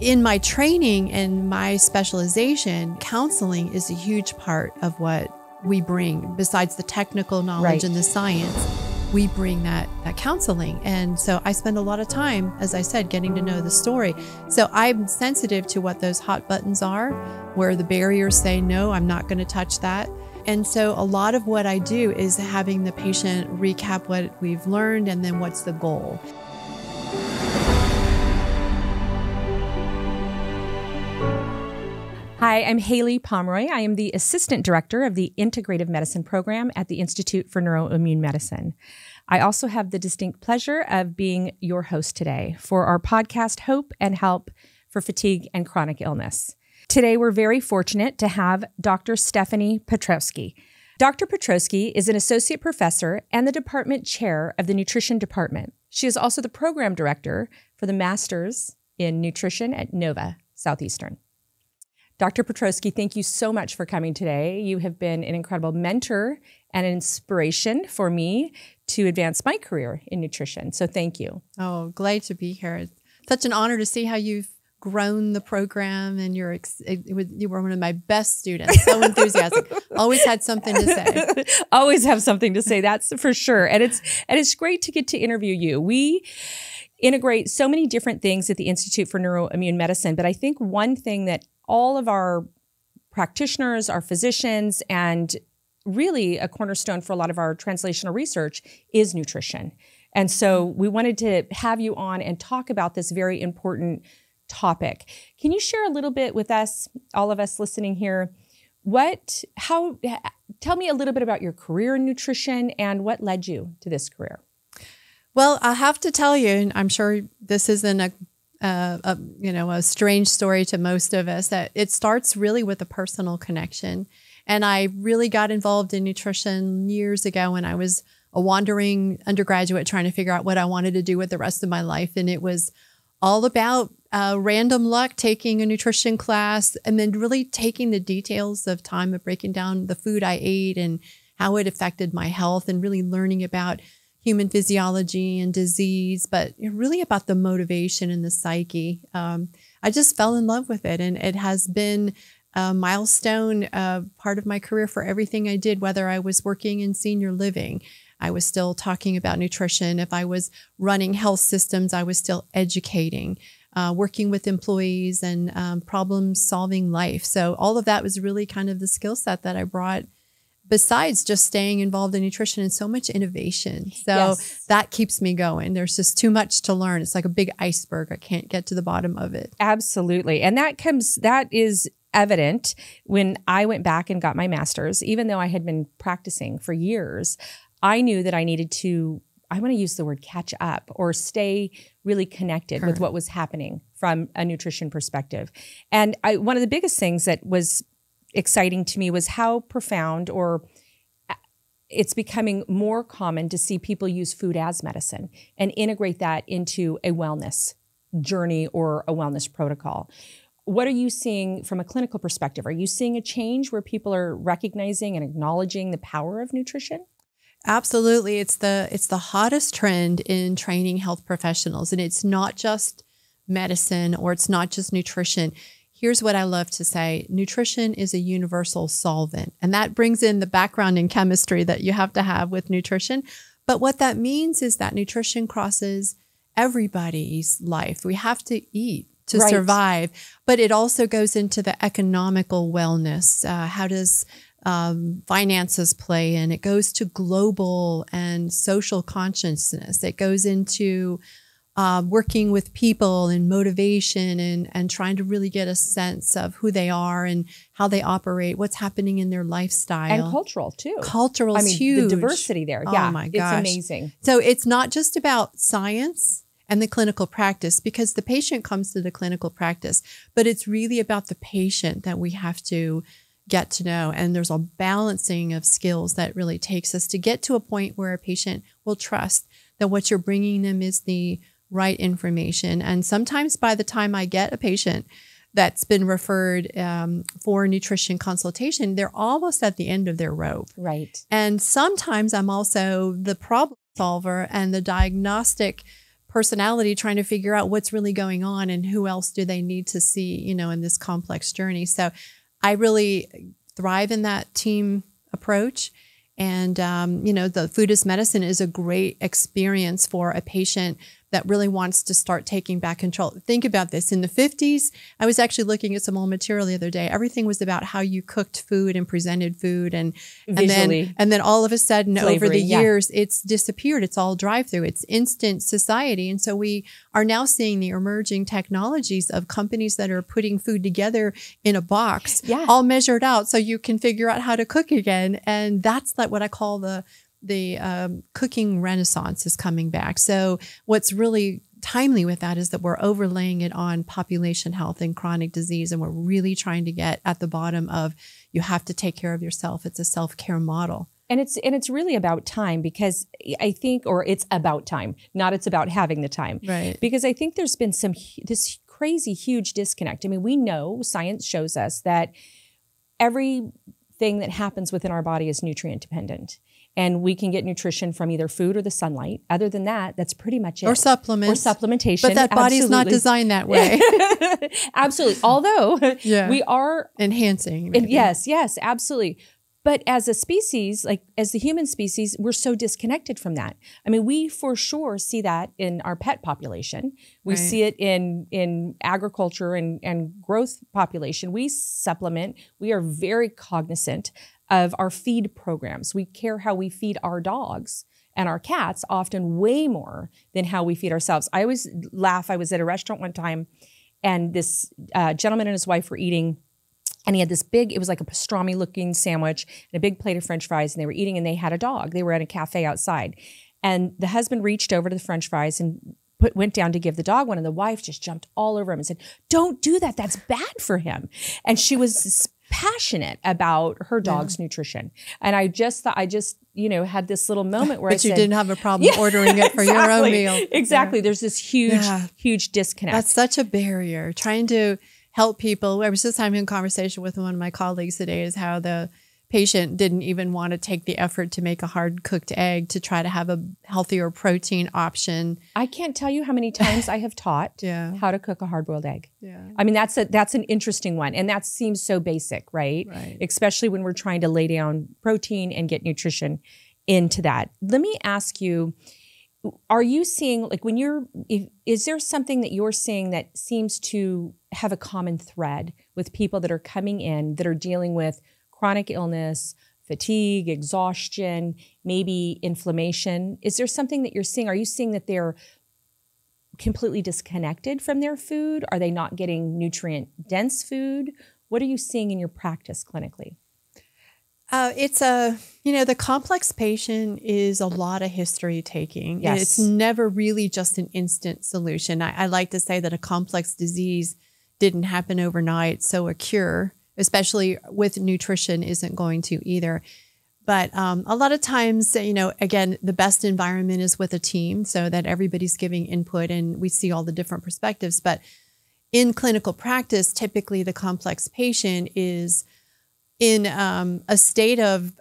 In my training and my specialization, counseling is a huge part of what we bring. Besides the technical knowledge and the science, we bring that counseling. And so I spend a lot of time, as I said, getting to know the story. So I'm sensitive to what those hot buttons are, where the barriers say, no, I'm not going to touch that. And so a lot of what I do is having the patient recap what we've learned and then what's the goal. Hi, I'm Haylie Pomroy. I am the Assistant Director of the Integrative Medicine Program at the Institute for Neuro-Immune Medicine. I also have the distinct pleasure of being your host today for our podcast, Hope and Help for Fatigue and Chronic Illness. Today, we're very fortunate to have Dr. Stephanie Petrosky. Dr. Petrosky is an Associate Professor and the Department Chair of the Nutrition Department. She is also the Program Director for the Masters in Nutrition at Nova Southeastern. Dr. Petrosky, thank you so much for coming today. You have been an incredible mentor and an inspiration for me to advance my career in nutrition. So thank you. Oh, glad to be here. It's such an honor to see how you've grown the program, and you were one of my best students. So enthusiastic. Always had something to say. Always have something to say, that's for sure. And it's great to get to interview you. We integrate so many different things at the Institute for Neuroimmune Medicine, but I think one thing that all of our practitioners, our physicians, and really a cornerstone for a lot of our translational research is nutrition. And so we wanted to have you on and talk about this very important topic. Can you share a little bit with us, all of us listening here, tell me a little bit about your career in nutrition and what led you to this career? Well, I have to tell you, and I'm sure this isn't a strange story to most of us, that it starts really with a personal connection. And I really got involved in nutrition years ago when I was a wandering undergraduate trying to figure out what I wanted to do with the rest of my life. And it was all about random luck, taking a nutrition class and then really taking the details of time of breaking down the food I ate and how it affected my health, and really learning about human physiology and disease, but really about the motivation and the psyche. I just fell in love with it, and it has been a milestone part of my career for everything I did, whether I was working in senior living, I was still talking about nutrition. If I was running health systems, I was still educating, working with employees, and problem-solving life. So all of that was really kind of the skill set that I brought, besides just staying involved in nutrition and so much innovation. So that keeps me going. There's just too much to learn. It's like a big iceberg. I can't get to the bottom of it. Absolutely. And that is evident when I went back and got my master's. Even though I had been practicing for years, I knew that I needed to, I want to use the word catch up, or stay really connected with what was happening from a nutrition perspective. And one of the biggest things that was exciting to me was how profound, or it's becoming more common to see people use food as medicine and integrate that into a wellness journey or a wellness protocol. What are you seeing from a clinical perspective? Are you seeing a change where people are recognizing and acknowledging the power of nutrition? Absolutely. It's the hottest trend in training health professionals, and it's not just medicine, or it's not just nutrition. Here's what I love to say. Nutrition is a universal solvent, and that brings in the background in chemistry that you have to have with nutrition. But what that means is that nutrition crosses everybody's life. We have to eat to survive, but it also goes into the economical wellness. How does finances play in? It goes to global and social consciousness. It goes into working with people and motivation, and trying to really get a sense of who they are and how they operate, what's happening in their lifestyle. And cultural too. Cultural is huge. I mean, the diversity there. Oh yeah, my gosh. It's amazing. So it's not just about science and the clinical practice, because the patient comes to the clinical practice, but it's really about the patient that we have to get to know. And there's a balancing of skills that really takes us to get to a point where a patient will trust that what you're bringing them is the right information. And sometimes by the time I get a patient that's been referred for nutrition consultation, they're almost at the end of their rope. Right. And sometimes I'm also the problem solver and the diagnostic personality trying to figure out what's really going on and who else do they need to see, you know, in this complex journey. So I really thrive in that team approach. And, you know, the food is medicine is a great experience for a patient that really wants to start taking back control. Think about this. In the 50s, I was actually looking at some old material the other day. Everything was about how you cooked food and presented food. And then all of a sudden, flavoring, over the years, it's disappeared. It's all drive-through. It's instant society. And so we are now seeing the emerging technologies of companies that are putting food together in a box, all measured out, so you can figure out how to cook again. And that's like what I call the cooking renaissance is coming back. So what's really timely with that is that we're overlaying it on population health and chronic disease. And we're really trying to get at the bottom of, you have to take care of yourself. It's a self-care model. And it's really about time, because I think, or it's about time, not it's about having the time. Right. Because I think there's been this crazy, huge disconnect. I mean, we know science shows us that everything that happens within our body is nutrient dependent. And we can get nutrition from either food or the sunlight. Other than that, that's pretty much it. Or supplements. Or supplementation. But that body's not designed that way. Absolutely. Although we are enhancing. Yes, yes, absolutely. But as a species, like as the human species, we're so disconnected from that. I mean, we for sure see that in our pet population. We see it in agriculture and growth population. We supplement. We are very cognizant of our feed programs. We care how we feed our dogs and our cats often way more than how we feed ourselves. I always laugh. I was at a restaurant one time, and this gentleman and his wife were eating, and he had this big, it was like a pastrami looking sandwich and a big plate of French fries, and they were eating, and they had a dog. They were at a cafe outside, and the husband reached over to the French fries and went down to give the dog one, and the wife just jumped all over him and said, "Don't do that. That's bad for him." And she was passionate about her dog's nutrition. And I just, you know, had this little moment where I said, but you didn't have a problem ordering it for your own meal. Exactly. There's this huge, huge disconnect. That's such a barrier. Trying to help people. I was just having a conversation with one of my colleagues today, is how the patient didn't even want to take the effort to make a hard cooked egg to try to have a healthier protein option. I can't tell you how many times I have taught how to cook a hard boiled egg. Yeah. I mean, that's an interesting one. And that seems so basic, right? Especially when we're trying to lay down protein and get nutrition into that. Let me ask you, are you seeing, like, when you're, is there something that you're seeing that seems to have a common thread with people that are coming in that are dealing with chronic illness, fatigue, exhaustion, maybe inflammation? Is there something that you're seeing? Are you seeing that they're completely disconnected from their food? Are they not getting nutrient-dense food? What are you seeing in your practice clinically? You know, the complex patient is a lot of history taking. Yes. It's never really just an instant solution. I like to say that a complex disease didn't happen overnight, so a cure, especially with nutrition, isn't going to either. But a lot of times, you know, again, the best environment is with a team, so that everybody's giving input and we see all the different perspectives. But in clinical practice, typically the complex patient is in a state of,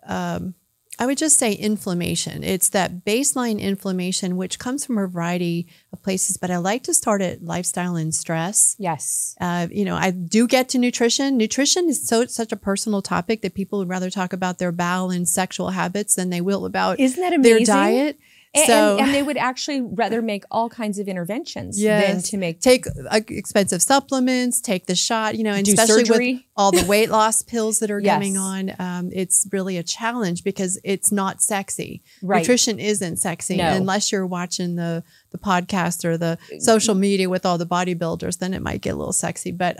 I would just say, inflammation. It's that baseline inflammation, which comes from a variety of places, but I like to start at lifestyle and stress. Yes. You know, I do get to nutrition. Nutrition is such a personal topic that people would rather talk about their bowel and sexual habits than they will about their diet. And they would actually rather make all kinds of interventions than to take expensive supplements, take the shot, you know, and especially surgery with all the weight loss pills that are coming on. It's really a challenge because it's not sexy. Right. Nutrition isn't sexy unless you're watching the podcast or the social media with all the bodybuilders. Then it might get a little sexy, but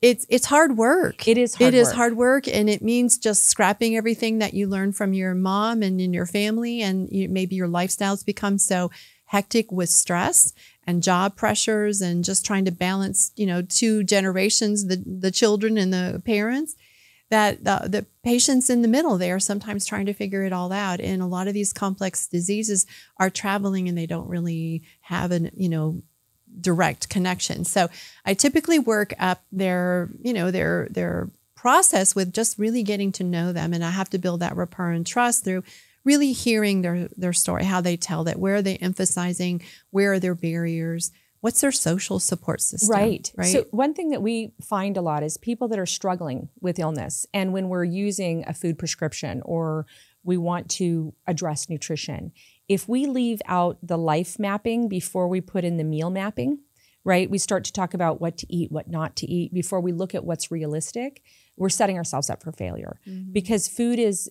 it's hard work. It is hard work, and it means just scrapping everything that you learned from your mom and in your family, and maybe your lifestyles become so hectic with stress and job pressures, and just trying to balance, you know, two generations, the children and the parents, that the patients in the middle, they are sometimes trying to figure it all out. And a lot of these complex diseases are traveling, and they don't really have an, you know, direct connection. So I typically work up their, you know, their process with just really getting to know them. And I have to build that rapport and trust through really hearing their story, how they tell that, where are they emphasizing, where are their barriers, what's their social support system? Right. So one thing that we find a lot is people that are struggling with illness. And when we're using a food prescription or we want to address nutrition, if we leave out the life mapping before we put in the meal mapping, right, we start to talk about what to eat, what not to eat, before we look at what's realistic, we're setting ourselves up for failure. Mm-hmm. Because food is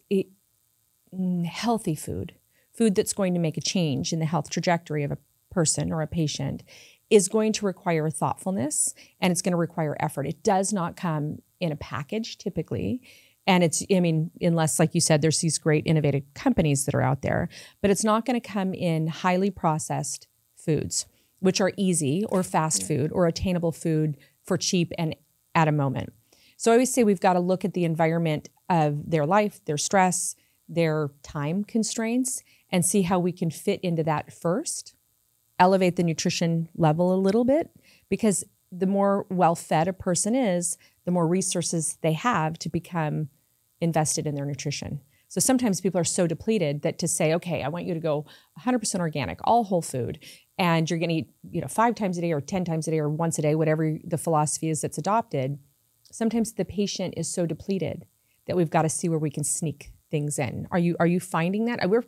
healthy food that's going to make a change in the health trajectory of a person or a patient is going to require thoughtfulness, and it's going to require effort. It does not come in a package typically. And it's, I mean, unless, like you said, there's these great innovative companies that are out there, but it's not going to come in highly processed foods, which are easy or fast food or attainable food for cheap and at a moment. So I always say we've got to look at the environment of their life, their stress, their time constraints, and see how we can fit into that first, elevate the nutrition level a little bit, because the more well-fed a person is, the more resources they have to become invested in their nutrition. So sometimes people are so depleted that to say, okay, I want you to go 100% organic, all whole food, and you're going to eat 5 times a day or 10 times a day or once a day, whatever the philosophy is that's adopted, sometimes the patient is so depleted that we've got to see where we can sneak things in. Are you finding that? We're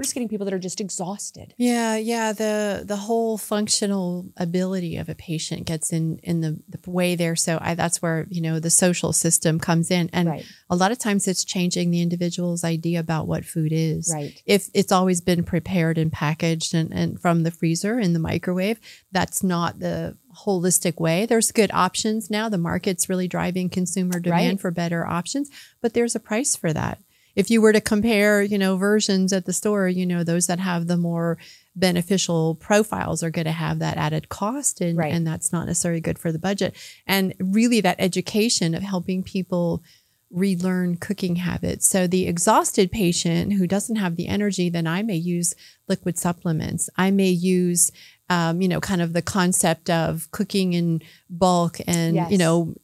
just getting people that are just exhausted. Yeah. The whole functional ability of a patient gets in the way there. So that's where, the social system comes in. And a lot of times it's changing the individual's idea about what food is. Right. If it's always been prepared and packaged and from the freezer in the microwave, that's not the holistic way. There's good options now. The market's really driving consumer demand for better options, but there's a price for that. If you were to compare, versions at the store, those that have the more beneficial profiles are going to have that added cost, and that's not necessarily good for the budget. And really that education of helping people relearn cooking habits. So the exhausted patient who doesn't have the energy, then I may use liquid supplements. I may use, kind of the concept of cooking in bulk and,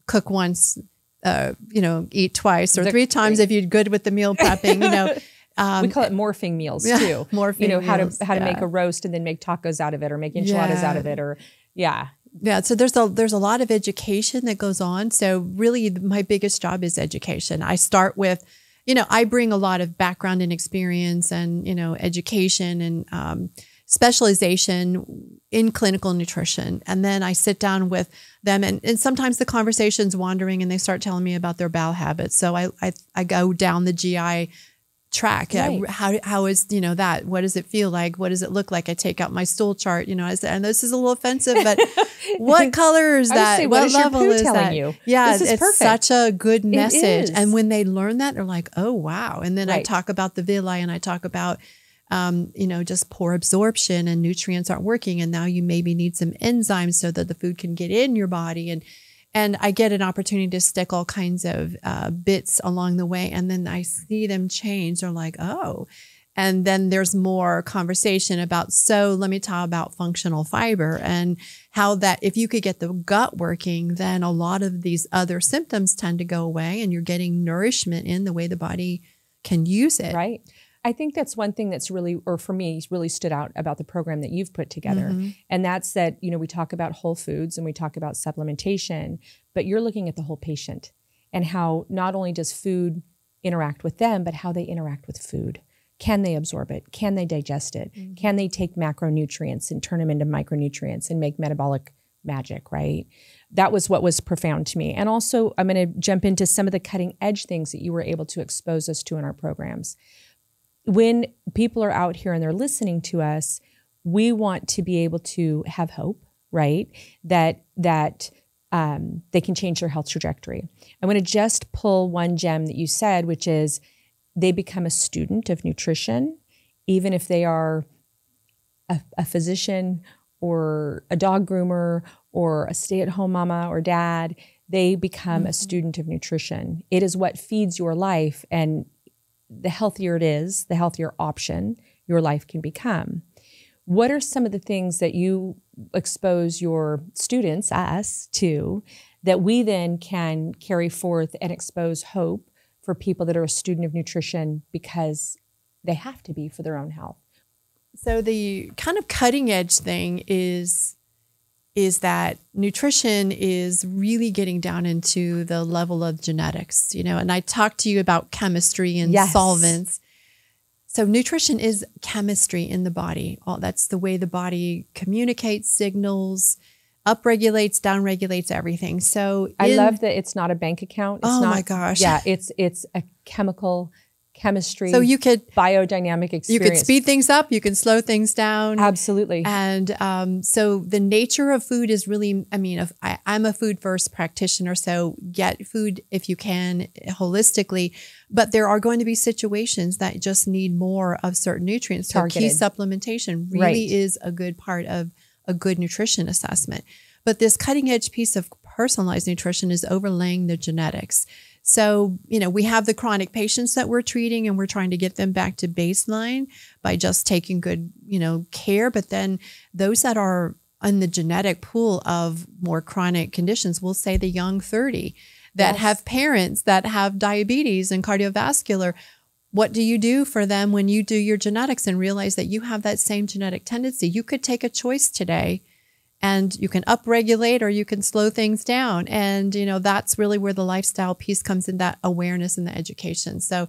cook once, eat twice or 3 times if you're good with the meal prepping, we call it morphing meals too. Morphing meals, how to make a roast and then make tacos out of it or make enchiladas out of it or so there's a lot of education that goes on. So really my biggest job is education. I start with, I bring a lot of background and experience and, education and, specialization in clinical nutrition. And then I sit down with them and sometimes the conversation's wandering and they start telling me about their bowel habits. So I go down the GI track. Right. How is, that, what does it feel like? What does it look like? I take out my stool chart, I said, and this is a little offensive, but what color is that? Say, what is level is that? You? Yeah, this is it's perfect. Such a good message. And when they learn that, they're like, oh, wow. And then I talk about the villi and I talk about just poor absorption and nutrients aren't working. And now you maybe need some enzymes so that the food can get in your body. And I get an opportunity to stick all kinds of bits along the way. And then I see them change. They're like, oh, and then there's more conversation about, so let me talk about functional fiber and how that if you could get the gut working, then a lot of these other symptoms tend to go away and you're getting nourishment in the way the body can use it. Right. I think that's one thing that's really, or for me, really stood out about the program that you've put together. Mm-hmm. And that's that, we talk about whole foods and we talk about supplementation, but you're looking at the whole patient and how not only does food interact with them, but how they interact with food. Can they absorb it? Can they digest it? Mm-hmm. Can they take macronutrients and turn them into micronutrients and make metabolic magic, right? That was what was profound to me. And also, I'm going to jump into some of the cutting edge things that you were able to expose us to in our programs. When people are out here and they're listening to us, we want to be able to have hope, right? That they can change their health trajectory. I want to just pull one gem that you said, which is they become a student of nutrition, even if they are a physician or a dog groomer or a stay-at-home mama or dad, they become a student of nutrition. It is what feeds your life, and the healthier it is, the healthier option your life can become. What are some of the things that you expose your students, us, to that we then can carry forth and expose hope for people that are a student of nutrition because They have to be for their own health. So the kind of cutting edge thing is that nutrition is really getting down into the level of genetics, you know, and I talked to you about chemistry and yes. solvents. So nutrition is chemistry in the body. That's the way the body communicates, signals, upregulates, downregulates everything. So I love that it's not a bank account. It's not, my gosh. Yeah, it's a chemical chemistry. So you could biodynamic experience. You could speed things up. You can slow things down. Absolutely. And so the nature of food is really, I mean, I'm a food first practitioner, so get food if you can holistically, but there are going to be situations that just need more of certain nutrients. So key supplementation really is a good part of a good nutrition assessment. But this cutting edge piece of personalized nutrition is overlaying the genetics. So, you know, we have the chronic patients that we're treating and we're trying to get them back to baseline by just taking good, you know, care. But then those that are in the genetic pool of more chronic conditions, we'll say the young 30 that have parents that have diabetes and cardiovascular. What do you do for them when you do your genetics and realize that you have that same genetic tendency? You could take a choice today and you can upregulate or you can slow things down. And, you know, that's really where the lifestyle piece comes in, that awareness and the education. So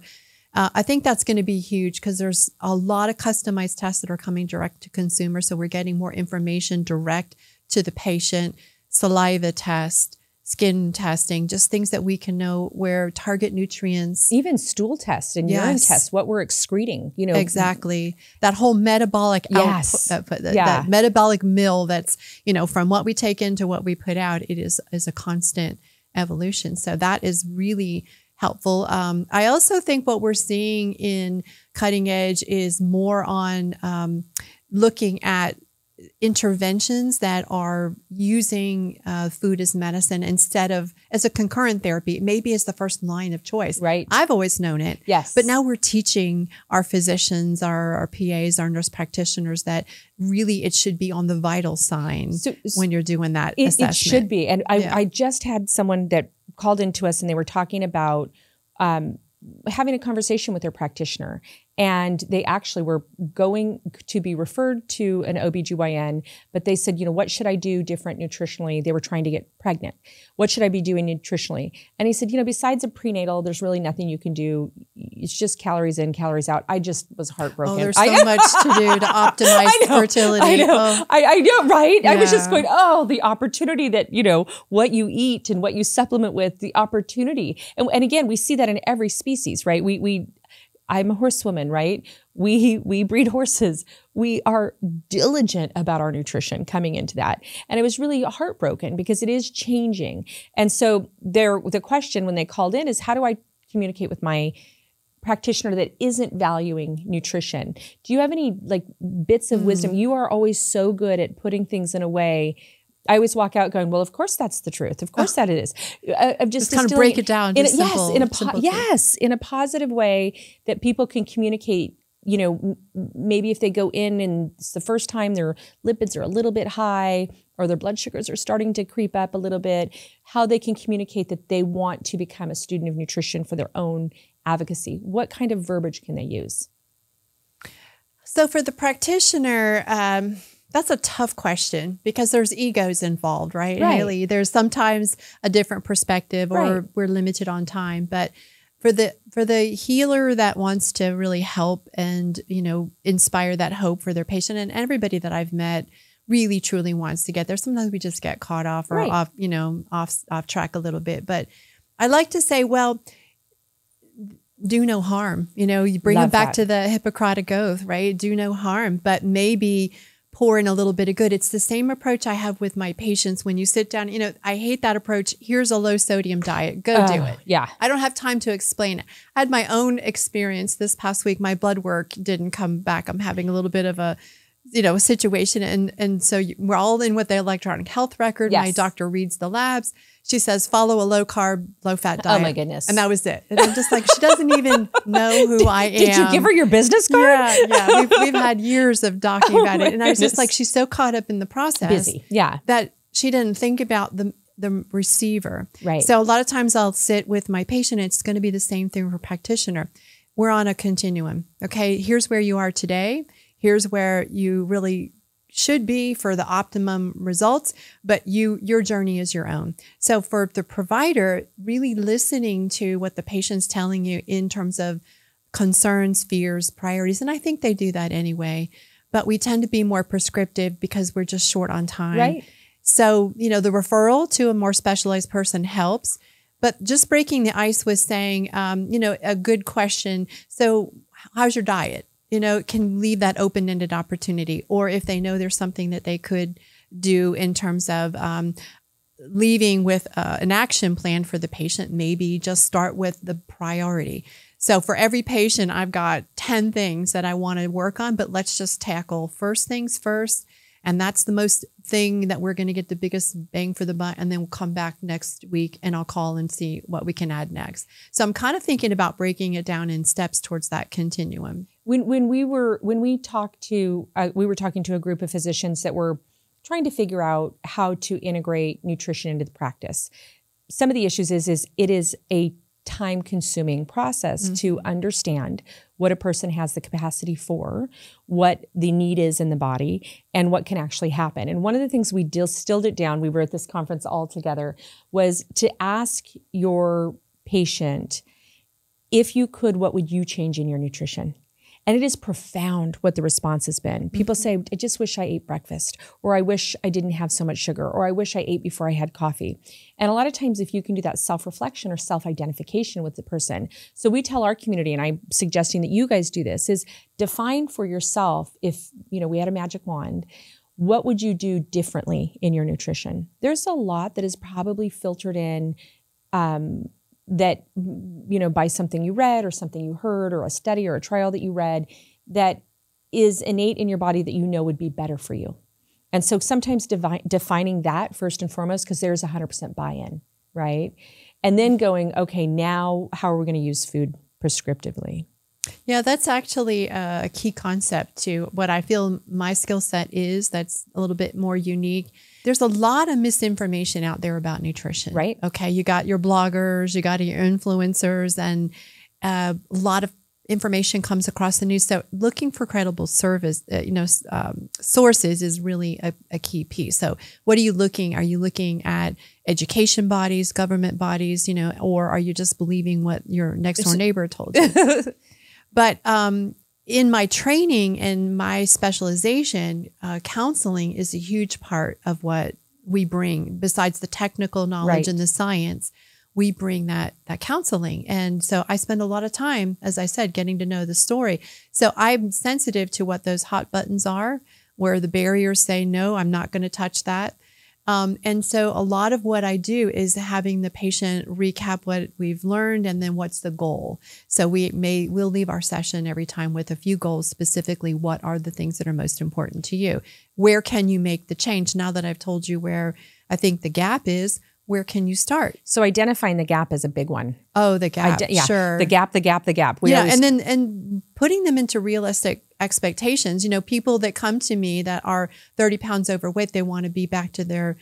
I think that's going to be huge because there's a lot of customized tests that are coming direct to consumer. So we're getting more information direct to the patient, saliva test, skin testing, just things that we can know where target nutrients. Even stool tests and urine tests, what we're excreting, you know. Exactly. That whole metabolic output, that metabolic mill that's, you know, from what we take in to what we put out, it is a constant evolution. So that is really helpful. I also think what we're seeing in cutting edge is more on looking at interventions that are using food as medicine instead of as a concurrent therapy, maybe as the first line of choice. Right. I've always known it. Yes. But now we're teaching our physicians, our PAs, our nurse practitioners that really it should be on the vital sign when you're doing that assessment. It should be. And I just had someone that called into us and they were talking about having a conversation with their practitioner. And they actually were going to be referred to an OBGYN, but they said, you know, what should I do different nutritionally? They were trying to get pregnant. What should I be doing nutritionally? And he said, you know, besides a prenatal, there's really nothing you can do. It's just calories in, calories out. I just was heartbroken. Oh, there's so much to do to optimize fertility. I know, oh. I know, right? Yeah. I was just going, oh, the opportunity that, you know, what you eat and what you supplement with, the opportunity. And again, we see that in every species, right? I'm a horsewoman, right? We breed horses. We are diligent about our nutrition coming into that. And I was really heartbroken because it is changing. And so the question when they called in is, how do I communicate with my practitioner that isn't valuing nutrition? Do you have any like bits of wisdom? You are always so good at putting things in a way. I always walk out going, well, of course that's the truth. Of course that it is. I'm just kind of break it down. In a positive way that people can communicate, you know, maybe if they go in and it's the first time their lipids are a little bit high or their blood sugars are starting to creep up a little bit, how they can communicate that they want to become a student of nutrition for their own advocacy. What kind of verbiage can they use? So for the practitioner, that's a tough question because there's egos involved, right? Right. Really, there's sometimes a different perspective or we're limited on time. But for the healer that wants to really help and, you know, inspire that hope for their patient, and everybody that I've met really truly wants to get there. Sometimes we just get caught off or off, you know, off track a little bit. But I like to say, well, do no harm. You know, you bring them back to the Hippocratic Oath, right? Do no harm, but maybe pour in a little bit of good. It's the same approach I have with my patients. When you sit down, you know, I hate that approach. Here's a low sodium diet. Go do it. Yeah. I don't have time to explain it. I had my own experience this past week. My blood work didn't come back. I'm having a little bit of a, you know, situation. And so we're all in with the electronic health record. Yes. My doctor reads the labs. She says, follow a low carb, low fat diet. Oh my goodness. And that was it. And I'm just like, she doesn't even know who I am. Did you give her your business card? Yeah. We've had years of talking about it. And I was just like, she's so caught up in the process. Busy. Yeah. That she didn't think about the receiver. Right. So a lot of times I'll sit with my patient. It's going to be the same thing for practitioner. we're on a continuum. Okay, here's where you are today. Here's where you really should be for the optimum results, but your journey is your own. So for the provider, really listening to what the patient's telling you in terms of concerns, fears, priorities, and I think they do that anyway, but we tend to be more prescriptive because we're just short on time. Right. So, you know, the referral to a more specialized person helps, but just breaking the ice with saying, you know, a good question. So how's your diet? You know, it can leave that open-ended opportunity. Or if they know there's something that they could do in terms of leaving with an action plan for the patient, maybe just start with the priority. So for every patient, I've got 10 things that I want to work on, but let's just tackle first things first. And that's the most thing that we're going to get the biggest bang for the buck. And then we'll come back next week and I'll call and see what we can add next. So I'm kind of thinking about breaking it down in steps towards that continuum. When we were talking to a group of physicians that were trying to figure out how to integrate nutrition into the practice. Some of the issues is it is a time-consuming process to understand what a person has the capacity for, what the need is in the body, and what can actually happen. And one of the things we distilled it down, we were at this conference all together, was to ask your patient, if you could, what would you change in your nutrition? And it is profound what the response has been. People say, I just wish I ate breakfast, or I wish I didn't have so much sugar, or I wish I ate before I had coffee. And a lot of times if you can do that self-reflection or self-identification with the person. So we tell our community, and I'm suggesting that you guys do this, is define for yourself, if you know we had a magic wand, what would you do differently in your nutrition? There's a lot that is probably filtered in that, you know, by something you read or something you heard or a study or a trial that you read that is innate in your body that you know would be better for you. And so sometimes defining that first and foremost, because there's 100% buy-in, right? And then going, okay, now how are we going to use food prescriptively? Yeah, that's actually a key concept to what I feel my skill set is that's a little bit more unique. There's a lot of misinformation out there about nutrition. Right. Okay, you got your bloggers, you got your influencers, and a lot of information comes across the news. So looking for credible sources is really a key piece. So what are you looking? Are you looking at education bodies, government bodies, you know, or are you just believing what your next door neighbor told you? But in my training and my specialization, counseling is a huge part of what we bring. Besides the technical knowledge and the science, we bring that counseling. And so I spend a lot of time, as I said, getting to know the story. So I'm sensitive to what those hot buttons are, where the barriers say, no, I'm not going to touch that. And so a lot of what I do is having the patient recap what we've learned and then what's the goal. So we'll leave our session every time with a few goals, specifically what are the things that are most important to you? Where can you make the change? Now that I've told you where I think the gap is, where can you start? So identifying the gap is a big one. Oh, the gap, sure. The gap. And putting them into realistic expectations. You know, people that come to me that are 30 pounds overweight, they want to be back to their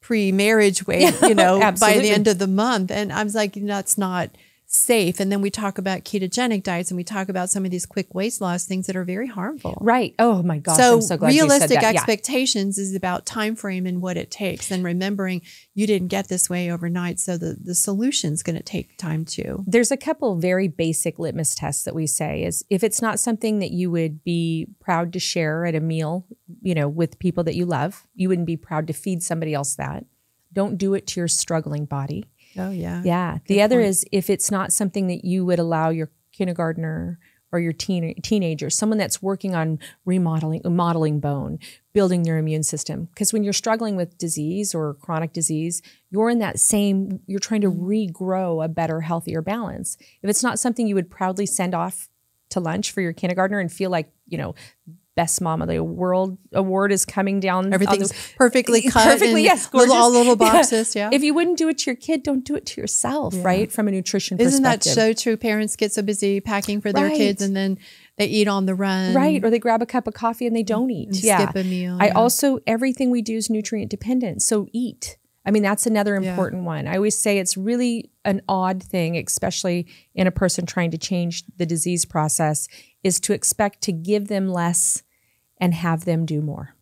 pre-marriage weight, you know, by the end of the month. And I was like, that's not safe. And then we talk about ketogenic diets and we talk about some of these quick weight loss things that are very harmful. Right. Oh my gosh. So, I'm so glad realistic you said that. Expectations is about time frame and what it takes, and remembering you didn't get this way overnight. So the solution's going to take time too. There's a couple very basic litmus tests that we say is if it's not something that you would be proud to share at a meal, you know, with people that you love, you wouldn't be proud to feed somebody else that. Don't do it to your struggling body. Oh, yeah. Yeah. The other is if it's not something that you would allow your kindergartner or your teenager, someone that's working on modeling bone, building their immune system. Because when you're struggling with disease or chronic disease, you're in that same, you're trying to regrow a better, healthier balance. If it's not something you would proudly send off to lunch for your kindergartner and feel like, you know, best mom of the world award is coming down. Everything's perfectly cut. Perfectly, yes, gorgeous. All little boxes, yeah. If you wouldn't do it to your kid, don't do it to yourself, right? From a nutrition perspective. Isn't that so true? Parents get so busy packing for their kids and then they eat on the run. Right, or they grab a cup of coffee and they don't eat. And skip a meal. I also, everything we do is nutrient dependent, so eat. I mean, that's another important one. I always say it's really an odd thing, especially in a person trying to change the disease process, is to expect to give them less and have them do more.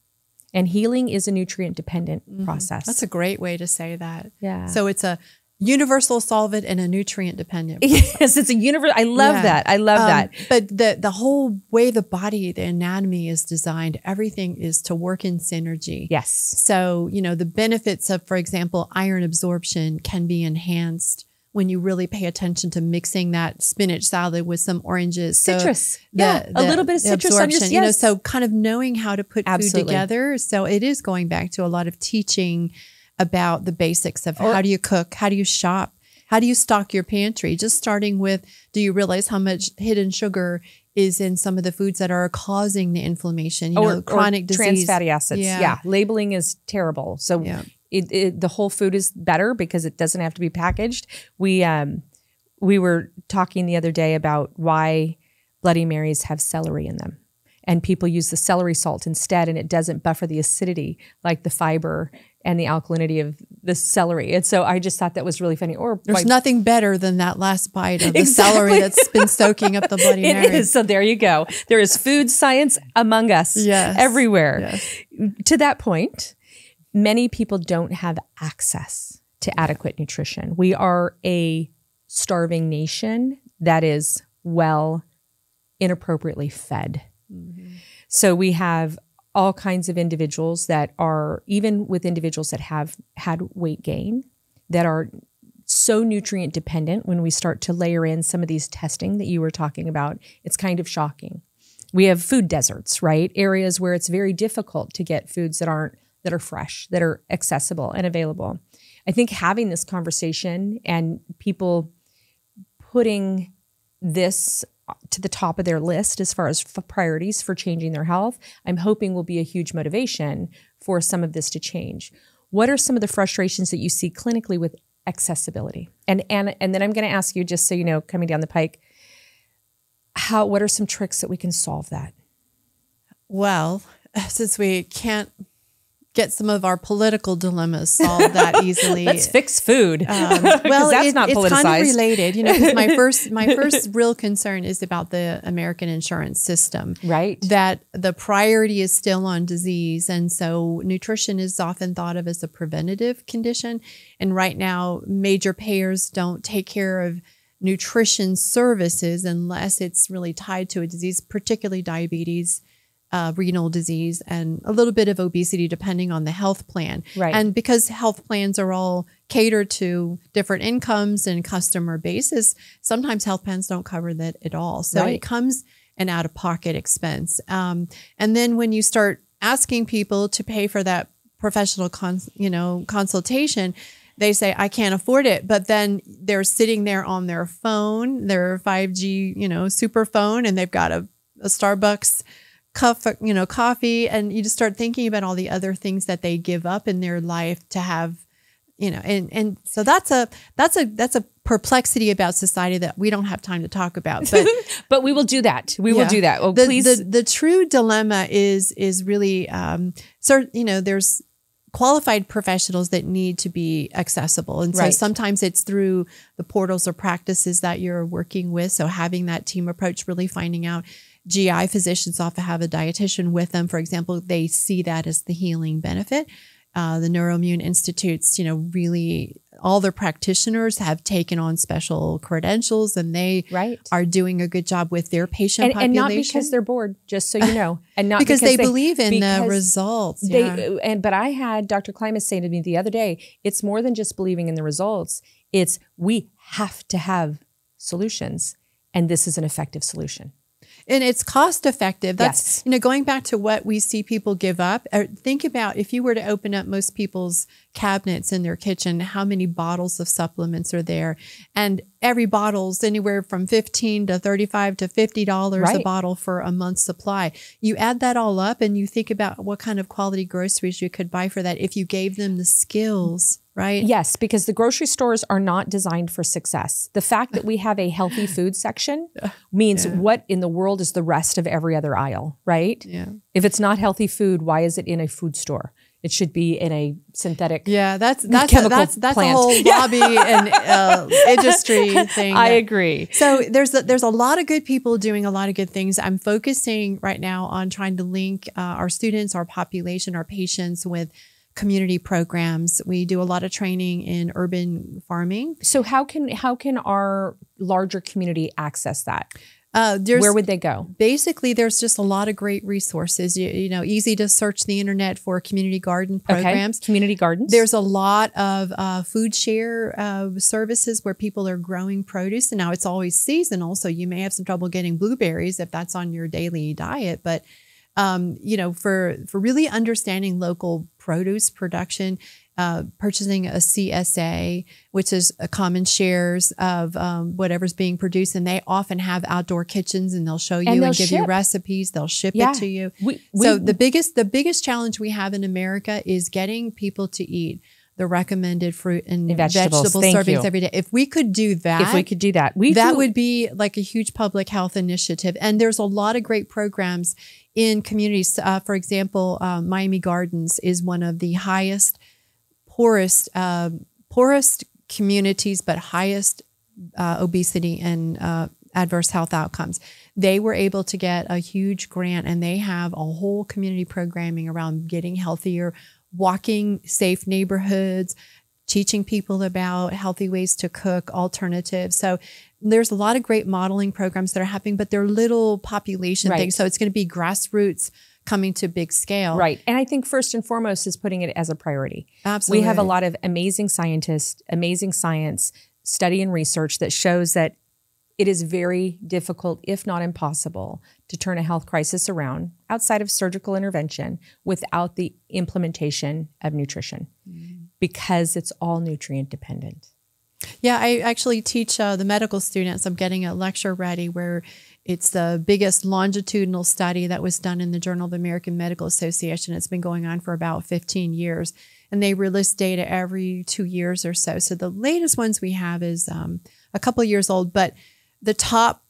And healing is a nutrient-dependent process. That's a great way to say that. Yeah. So it's a universal solvent and a nutrient-dependent process. Yes, it's a universal. I love that. I love that. But the whole way the body, the anatomy is designed, everything is to work in synergy. Yes. So, you know, the benefits of, for example, iron absorption can be enhanced when you really pay attention to mixing that spinach salad with some oranges. Citrus. So a little bit of citrus on your skin. You know, so kind of knowing how to put food together. So it is going back to a lot of teaching about the basics of how do you cook? How do you shop? How do you stock your pantry? Just starting with, do you realize how much hidden sugar is in some of the foods that are causing the inflammation? You know, chronic disease. Trans fatty acids. Yeah. Labeling is terrible. So the whole food is better because it doesn't have to be packaged. We were talking the other day about why Bloody Marys have celery in them, and people use the celery salt instead, and it doesn't buffer the acidity like the fiber and the alkalinity of the celery. And so I just thought that was really funny. Or there's nothing better than that last bite of the celery that's been soaking up the Bloody Mary. It is. So there you go. There is food science among us everywhere. Yes. To that point, many people don't have access to adequate nutrition. We are a starving nation that is inappropriately fed. Mm-hmm. So we have all kinds of individuals that are, even with individuals that have had weight gain, that are so nutrient dependent. When we start to layer in some of these testing that you were talking about, it's kind of shocking. We have food deserts, right? Areas where it's very difficult to get foods that aren't, that are fresh, that are accessible and available. I think having this conversation and people putting this to the top of their list as far as priorities for changing their health, I'm hoping will be a huge motivation for some of this to change. What are some of the frustrations that you see clinically with accessibility? And then I'm going to ask you, just so you know, coming down the pike, what are some tricks that we can solve that? Well, since we can't get some of our political dilemmas solved that easily. Let's fix food. Well, it's politicized. Kind of related, you know. Because my first real concern is about the American insurance system, right? That the priority is still on disease, and so nutrition is often thought of as a preventative condition. And right now, major payers don't take care of nutrition services unless it's really tied to a disease, particularly diabetes, renal disease, and a little bit of obesity, depending on the health plan. Right. And because health plans are all catered to different incomes and customer bases, sometimes health plans don't cover that at all. So it becomes an out-of-pocket expense. And then when you start asking people to pay for that professional consultation, they say, I can't afford it. But then they're sitting there on their phone, their 5G, super phone, and they've got a Starbucks coffee, and you just start thinking about all the other things that they give up in their life to have, and so that's a perplexity about society that we don't have time to talk about, but but we will do that. We will do that. Oh, the true dilemma is really, there's qualified professionals that need to be accessible. And so sometimes it's through the portals or practices that you're working with. So having that team approach, really finding out. GI physicians often have a dietitian with them. For example, they see that as the healing benefit. The Neuroimmune Institutes, really all their practitioners have taken on special credentials, and they are doing a good job with their patient population. And not because they're bored, just so you know. And not because they believe in the results. But I had Dr. Klimas say to me the other day, it's more than just believing in the results. It's we have to have solutions, and this is an effective solution. And it's cost effective. That's, going back to what we see people give up. Think about if you were to open up most people's cabinets in their kitchen, how many bottles of supplements are there? And every bottle's anywhere from $15 to $35 to $50 a bottle for a month's supply. You add that all up and you think about what kind of quality groceries you could buy for that if you gave them the skills. Right? Yes, because the grocery stores are not designed for success. The fact that we have a healthy food section means what in the world is the rest of every other aisle, right? Yeah. If it's not healthy food, why is it in a food store? It should be in a synthetic. Yeah, that's a whole lobby and industry thing. I agree. So there's a lot of good people doing a lot of good things. I'm focusing right now on trying to link our students, our population, our patients with community programs. We do a lot of training in urban farming. So how can our larger community access that? Where would they go? Basically, there's just a lot of great resources. You know, easy to search the internet for community garden programs. Okay. Community gardens. There's a lot of food share services where people are growing produce. And now it's always seasonal, so you may have some trouble getting blueberries if that's on your daily diet. But, you know, for really understanding local produce production, purchasing a CSA, which is a common shares of whatever's being produced. And they often have outdoor kitchens, and they'll show you and give you recipes. They'll ship it to you. So the biggest challenge we have in America is getting people to eat the recommended fruit and vegetable servings every day. If we could do that, that would be like a huge public health initiative. And there's a lot of great programs in communities. For example, Miami Gardens is one of the highest poorest communities, but highest obesity and adverse health outcomes. They were able to get a huge grant, and they have a whole community programming around getting healthier, walking safe neighborhoods, teaching people about healthy ways to cook, alternatives. So there's a lot of great modeling programs that are happening, but they're little population things. So it's going to be grassroots coming to big scale. Right. And I think first and foremost is putting it as a priority. Absolutely. We have a lot of amazing scientists, amazing science, study and research that shows that it is very difficult, if not impossible, to turn a health crisis around outside of surgical intervention without the implementation of nutrition, because it's all nutrient dependent. Yeah, I actually teach the medical students. I'm getting a lecture ready where it's the biggest longitudinal study that was done in the Journal of the American Medical Association. It's been going on for about 15 years, and they release data every 2 years or so. So the latest ones we have is a couple years old, but the top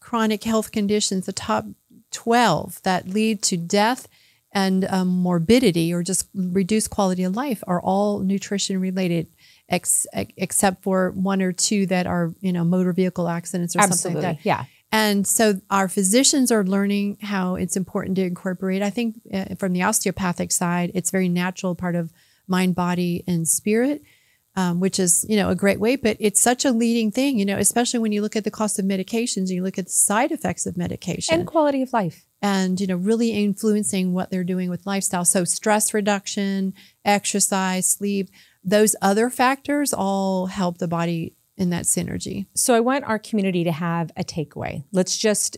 chronic health conditions, the top 12 that lead to death and morbidity or just reduced quality of life are all nutrition related, except for one or two that are, you know, motor vehicle accidents or something like that. Yeah. And so our physicians are learning how it's important to incorporate. I think from the osteopathic side, it's very natural, part of mind, body, and spirit, which is, you know, a great way. But it's such a leading thing, you know, especially when you look at the cost of medications, you look at the side effects of medication. And quality of life. And, you know, really influencing what they're doing with lifestyle. So stress reduction, exercise, sleep, those other factors all help the body in that synergy. So I want our community to have a takeaway. Let's just,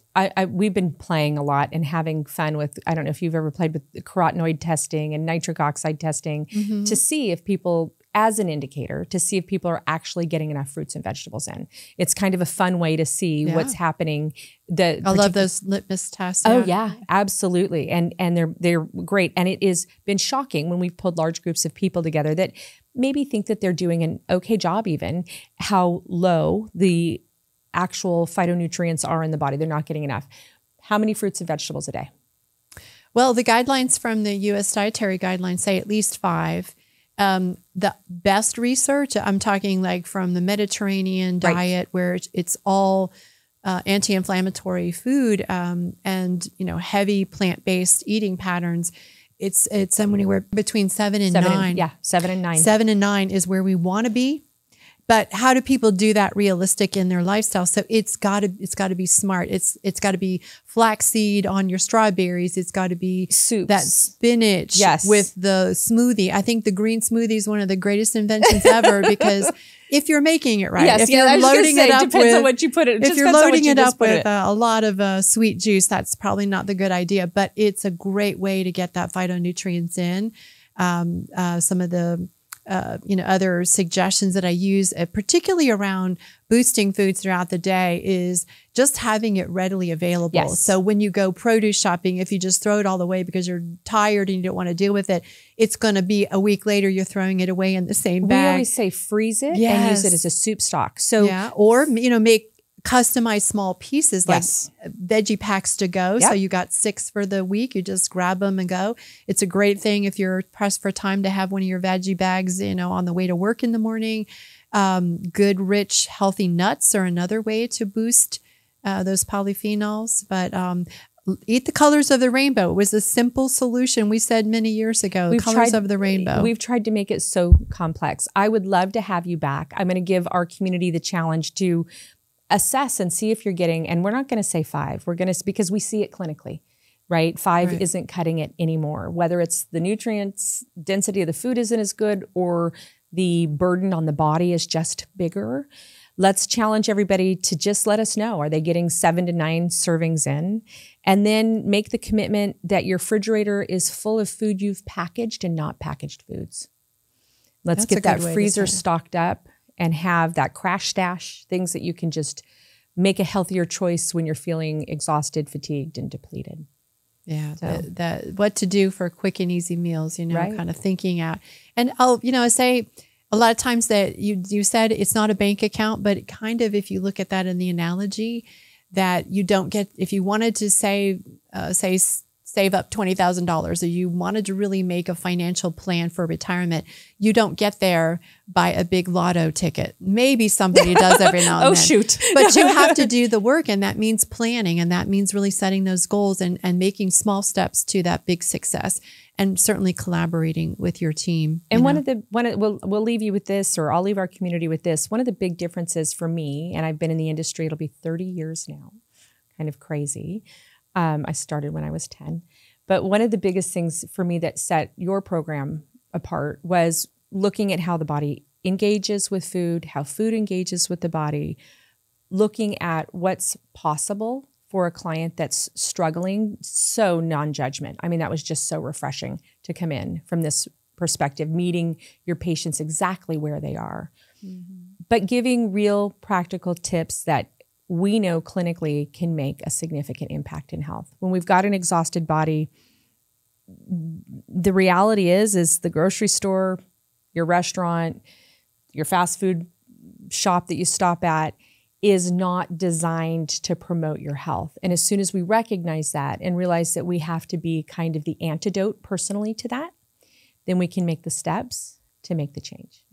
we've been playing a lot and having fun with, I don't know if you've ever played with the carotenoid testing and nitric oxide testing to see if people, as an indicator, to see if people are actually getting enough fruits and vegetables in. It's kind of a fun way to see what's happening. I love those litmus tests. Oh yeah, absolutely. And they're great. And it has been shocking when we've pulled large groups of people together that maybe think that they're doing an okay job, even how low the actual phytonutrients are in the body. They're not getting enough. How many fruits and vegetables a day? Well, the guidelines from the U.S. dietary guidelines say at least 5. The best research, I'm talking like from the Mediterranean diet, where it's all anti-inflammatory food and, you know, heavy plant-based eating patterns. It's somewhere between 7 and 9. 7 and 9. 7 and 9 is where we want to be. But how do people do that realistic in their lifestyle? So it's got to be smart. It's got to be flaxseed on your strawberries. It's got to be soups. That spinach with the smoothie. I think the green smoothie is one of the greatest inventions ever, because if you're making it right, if you're loading it up with a lot of sweet juice, that's probably not the good idea. But it's a great way to get that phytonutrients in. Some of the you know, other suggestions that I use, particularly around boosting foods throughout the day, is just having it readily available. Yes. So when you go produce shopping, if you just throw it all away because you're tired and you don't want to deal with it, it's going to be a week later, you're throwing it away in the same bag. We always say freeze it and use it as a soup stock. So, or, you know, make customized small pieces, like veggie packs to go. Yep. So you got 6 for the week. You just grab them and go. It's a great thing if you're pressed for time to have one of your veggie bags, you know, on the way to work in the morning. Good, rich, healthy nuts are another way to boost those polyphenols. But eat the colors of the rainbow. It was a simple solution. We said many years ago, the colors of the rainbow. We've tried to make it so complex. I would love to have you back. I'm going to give our community the challenge to assess and see if you're getting, and we're not going to say 5. We're going to, because we see it clinically, right? 5 isn't cutting it anymore. Whether it's the nutrients, density of the food isn't as good, or the burden on the body is just bigger. Let's challenge everybody to just let us know, are they getting 7 to 9 servings in? And then make the commitment that your refrigerator is full of food you've packaged and not packaged foods. Let's get that freezer stocked up and have that crash stash, things that you can just make a healthier choice when you're feeling exhausted, fatigued, and depleted. Yeah, so that what to do for quick and easy meals, you know, kind of thinking out. And I'll, you know, say, a lot of times that you said it's not a bank account, but it kind of, if you look at that in the analogy, that you don't get, if you wanted to save up $20,000, or you wanted to really make a financial plan for retirement, you don't get there by a big lotto ticket. Maybe somebody does every now and then. Oh, shoot. But you have to do the work, and that means planning, and that means really setting those goals and making small steps to that big success. And certainly collaborating with your team. And we'll leave you with this, or I'll leave our community with this. One of the big differences for me, and I've been in the industry, it'll be 30 years now, kind of crazy. I started when I was 10. But one of the biggest things for me that set your program apart was looking at how the body engages with food, how food engages with the body, looking at what's possible for a client that's struggling, so non-judgment. I mean, that was just so refreshing to come in from this perspective, meeting your patients exactly where they are, but giving real practical tips that we know clinically can make a significant impact in health. When we've got an exhausted body, the reality is the grocery store, your restaurant, your fast food shop that you stop at, is not designed to promote your health. And as soon as we recognize that and realize that we have to be kind of the antidote personally to that, then we can make the steps to make the change.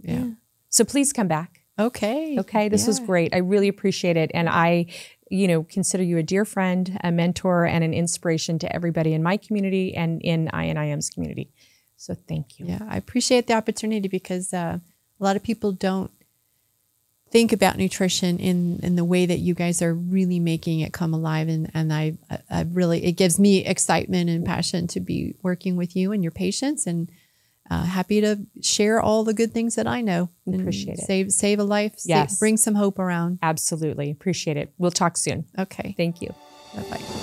Yeah. So please come back. Okay. Okay. This was great. I really appreciate it. And I, you know, consider you a dear friend, a mentor, and an inspiration to everybody in my community and in INIM's community. So thank you. Yeah. I appreciate the opportunity, because a lot of people don't think about nutrition in the way that you guys are really making it come alive. And I really, it gives me excitement and passion to be working with you and your patients, and happy to share all the good things that I know. Appreciate it. Save a life. Yes. Bring some hope around. Absolutely. Appreciate it. We'll talk soon. Okay. Thank you. Bye-bye.